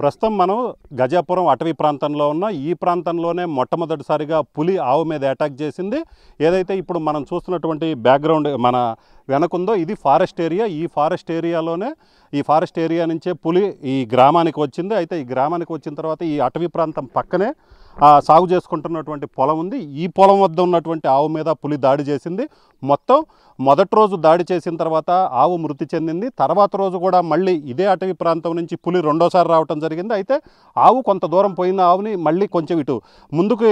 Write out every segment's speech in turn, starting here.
ప్రస్తుతం మనం గజాపురం అటవీ ప్రాంతంలో ఉన్న ఈ ప్రాంతంలోనే మొట్టమొదటిసారిగా పులి ఆవు మీద అటాక్ చేసింది. ఏదైతే ఇప్పుడు మనం చూస్తున్నటువంటి బ్యాక్గ్రౌండ్ మన వెనకుందో ఇది ఫారెస్ట్ ఏరియా. ఈ ఫారెస్ట్ ఏరియా నుంచే పులి ఈ గ్రామానికి వచ్చింది. అయితే ఈ గ్రామానికి వచ్చిన తర్వాత ఈ అటవీ ప్రాంతం పక్కనే సాగు చేసుకుంటున్నటువంటి పొలం ఉంది. ఈ పొలం వద్ద ఉన్నటువంటి ఆవు మీద పులి దాడి చేసింది. మొత్తం మొదటి రోజు దాడి చేసిన తర్వాత ఆవు మృతి చెందింది. తర్వాత రోజు కూడా మళ్ళీ ఇదే అటవీ ప్రాంతం నుంచి పులి రెండోసారి రావటం జరిగింది. అయితే ఆవు కొంత దూరం పోయిన ఆవుని మళ్ళీ కొంచెం ఇటు ముందుకు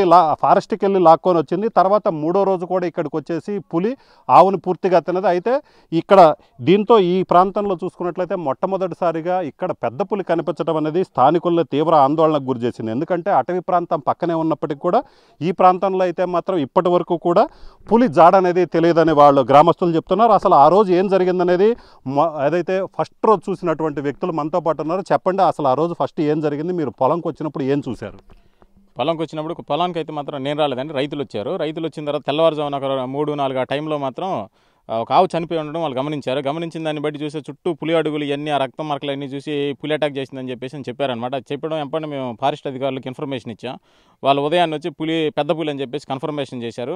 ఫారెస్ట్కి వెళ్ళి లాక్కొని వచ్చింది. తర్వాత మూడో రోజు కూడా ఇక్కడికి వచ్చేసి పులి ఆవుని పూర్తిగా తినది. అయితే ఇక్కడ దీంతో ఈ ప్రాంతంలో చూసుకున్నట్లయితే మొట్టమొదటిసారిగా ఇక్కడ పెద్ద పులి కనిపించడం అనేది స్థానికుల్లో తీవ్ర ఆందోళనకు గురి చేసింది. ఎందుకంటే అటవీ ప్రాంతం పక్కనే ఉన్నప్పటికీ కూడా ఈ ప్రాంతంలో అయితే మాత్రం ఇప్పటి వరకు కూడా పులి జాడ అనేది తెలియదని వాళ్ళు గ్రామస్తులు చెప్తున్నారు. అసలు ఆ రోజు ఏం జరిగిందనేది ఏదైతే ఫస్ట్ రోజు చూసినటువంటి వ్యక్తులు మనతో పాటు ఉన్నారు. చెప్పండి, అసలు ఆ రోజు ఫస్ట్ ఏం జరిగింది? మీరు పొలంకి వచ్చినప్పుడు ఏం చూశారు? పొలానికి అయితే మాత్రం నేను రాలేదండి, రైతులు వచ్చారు. రైతులు వచ్చిన తర్వాత తెల్లవారుజామున ఒక 3-4 ఆ టైంలో మాత్రం ఒక ఆవు చనిపోయి ఉండడం వాళ్ళు గమనించారు. గమనించిన దాన్ని బట్టి చూసి చుట్టూ పులి అడుగులు ఇవన్నీ ఆ రక్తం మరకలు అన్నీ చూసి పులి అటాక్ చేసిందని చెప్పేసి చెప్పారనమాట. చెప్పడం ఎంపంటే మేము ఫారెస్ట్ అధికారులకు ఇన్ఫర్మేషన్ ఇచ్చాం. వాళ్ళు ఉదయాన్నే వచ్చి పులి పెద్ద పులి అని చెప్పేసి కన్ఫర్మేషన్ చేశారు.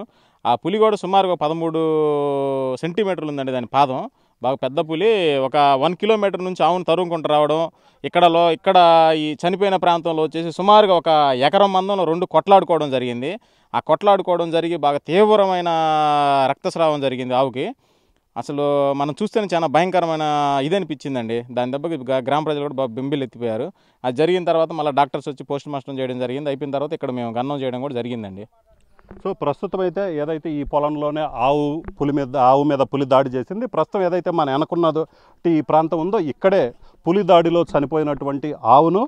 ఆ పులి కూడా సుమారుగా 13 సెంటీమీటర్లు ఉందండి దాని పాదం. బాగా పెద్ద పులి. ఒక 1 కిలోమీటర్ నుంచి ఆవును తరుముకుంటూ రావడం. ఇక్కడ ఈ చనిపోయిన ప్రాంతంలో వచ్చేసి సుమారుగా ఒక ఎకరం మందంలో 2 కొట్లాడుకోవడం జరిగింది. ఆ కొట్లాడుకోవడం జరిగి బాగా తీవ్రమైన రక్తస్రావం జరిగింది ఆవుకి. అసలు మనం చూస్తేనే చాలా భయంకరమైన ఇదనిపించిందండి. దాని దెబ్బకి గ్రామ ప్రజలు కూడా బాగా బింబిలు ఎత్తిపోయారు. అది జరిగిన తర్వాత మళ్ళీ డాక్టర్స్ వచ్చి పోస్ట్ మార్టం చేయడం జరిగింది. అయిపోయిన తర్వాత ఇక్కడ మేము గన్నం చేయడం కూడా జరిగిందండి. సో ప్రస్తుతం అయితే ఏదైతే ఈ పొలంలోనే ఆవు మీద పులి దాడి చేసింది. ప్రస్తుతం ఏదైతే మనం అనుకున్నదో ఈ ప్రాంతం ఉందో ఇక్కడే పులి దాడిలో చనిపోయినటువంటి ఆవును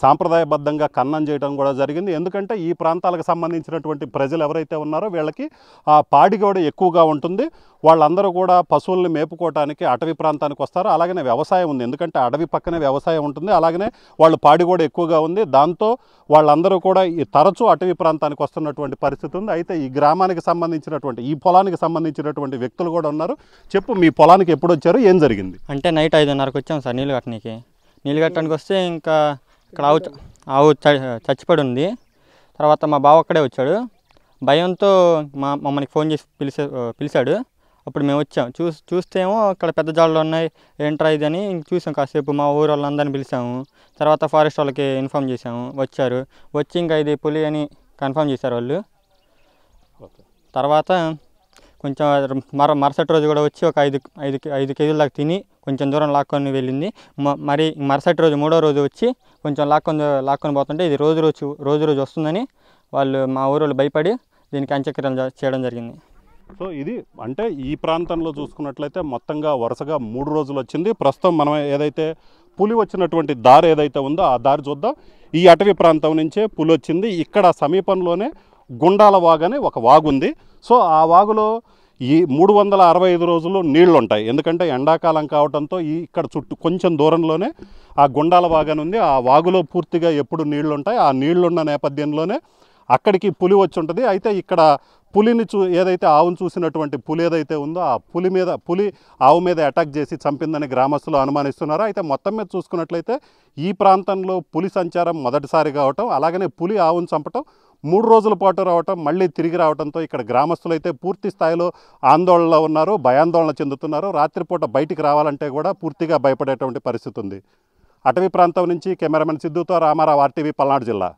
సాంప్రదాయబద్ధంగా ఖననం చేయడం కూడా జరిగింది. ఎందుకంటే ఈ ప్రాంతాలకు సంబంధించినటువంటి ప్రజలు ఎవరైతే ఉన్నారో వీళ్ళకి పాడి గోడ ఎక్కువగా ఉంటుంది. వాళ్ళందరూ కూడా పశువుల్ని మేపుకోవటానికి అటవీ ప్రాంతానికి వస్తారు. అలాగనే వ్యవసాయం ఉంది, ఎందుకంటే అడవి పక్కనే వ్యవసాయం ఉంటుంది. అలాగనే వాళ్ళు పాడి గోడ ఎక్కువగా ఉంది. దాంతో వాళ్ళందరూ కూడా ఈ తరచూ అటవీ ప్రాంతానికి వస్తున్నటువంటి పరిస్థితి ఉంది. అయితే ఈ గ్రామానికి సంబంధించినటువంటి ఈ పొలానికి సంబంధించినటువంటి వ్యక్తులు కూడా ఉన్నారు. చెప్పు, మీ పొలానికి ఎప్పుడు వచ్చారు, ఏం జరిగింది? అంటే నైట్ 5:30కు వచ్చాం సార్ నీళ్ళు కట్టడానికి వస్తే ఇంకా ఇక్కడ ఆవు చచ్చిపడి ఉంది. తర్వాత మా బావ అక్కడే వచ్చాడు. భయంతో మమ్మల్ని ఫోన్ చేసి పిలిచాడు. అప్పుడు మేము వచ్చాం. చూస్తేమో ఇక్కడ పెద్ద జాడలు ఉన్నాయి, ఏంట్రా ఇది అని చూసాం. కాసేపు మా ఊరు వాళ్ళందరినీ పిలిచాము. తర్వాత ఫారెస్ట్ వాళ్ళకి ఇన్ఫామ్ చేసాము. వచ్చి ఇంకా ఇది పులి అని కన్ఫామ్ చేశారు వాళ్ళు. తర్వాత కొంచెం మరుసటి రోజు కూడా వచ్చి ఒక 5 కేజీల దాకా తిని కొంచెం దూరం లాక్కొని వెళ్ళింది. మరి మరుసటి రోజు మూడో రోజు వచ్చి కొంచెం లాక్కొని పోతుంటే ఇది రోజు వస్తుందని వాళ్ళు మా ఊరు భయపడి దీనికి అంత్యక్రియలు చేయడం జరిగింది. సో ఇది అంటే ఈ ప్రాంతంలో చూసుకున్నట్లయితే మొత్తంగా వరుసగా 3 రోజులు వచ్చింది. ప్రస్తుతం మనం ఏదైతే పులి వచ్చినటువంటి దారి ఏదైతే ఉందో ఆ దారి చూద్దాం. ఈ అటవీ ప్రాంతం నుంచే పులి వచ్చింది. ఇక్కడ సమీపంలోనే గుండాల వాగు అనే ఒక వాగు ఉంది. సో ఆ వాగులో ఈ 365 రోజులు నీళ్లు ఉంటాయి. ఎందుకంటే ఎండాకాలం కావడంతో ఇక్కడ చుట్టూ కొంచెం దూరంలోనే ఆ గుండాల వాగు ఉంది. ఆ వాగులో పూర్తిగా ఎప్పుడు నీళ్లు ఉంటాయి. ఆ నీళ్లున్న నేపథ్యంలోనే అక్కడికి పులి వచ్చి ఉంటుంది. అయితే ఇక్కడ పులిని ఏదైతే ఆవును చూసినటువంటి పులి ఏదైతే ఉందో ఆ పులి ఆవు మీద అటాక్ చేసి చంపిందని గ్రామస్తులు అనుమానిస్తున్నారు. అయితే మొత్తం మీద చూసుకున్నట్లయితే ఈ ప్రాంతంలో పులి సంచారం మొదటిసారి కావటం, అలాగనే పులి ఆవును చంపటం, 3 రోజుల పాటు రావటం, మళ్ళీ తిరిగి రావడంతో ఇక్కడ గ్రామస్తులు అయితే పూర్తి స్థాయిలో ఆందోళనలో ఉన్నారు, భయాందోళన చెందుతున్నారు. రాత్రిపూట బయటికి రావాలంటే కూడా పూర్తిగా భయపడేటువంటి పరిస్థితి ఉంది. అటవీ ప్రాంతం నుంచి కెమెరామెన్ సిద్ధుతో రామారావు, RTV, పల్నాడు జిల్లా.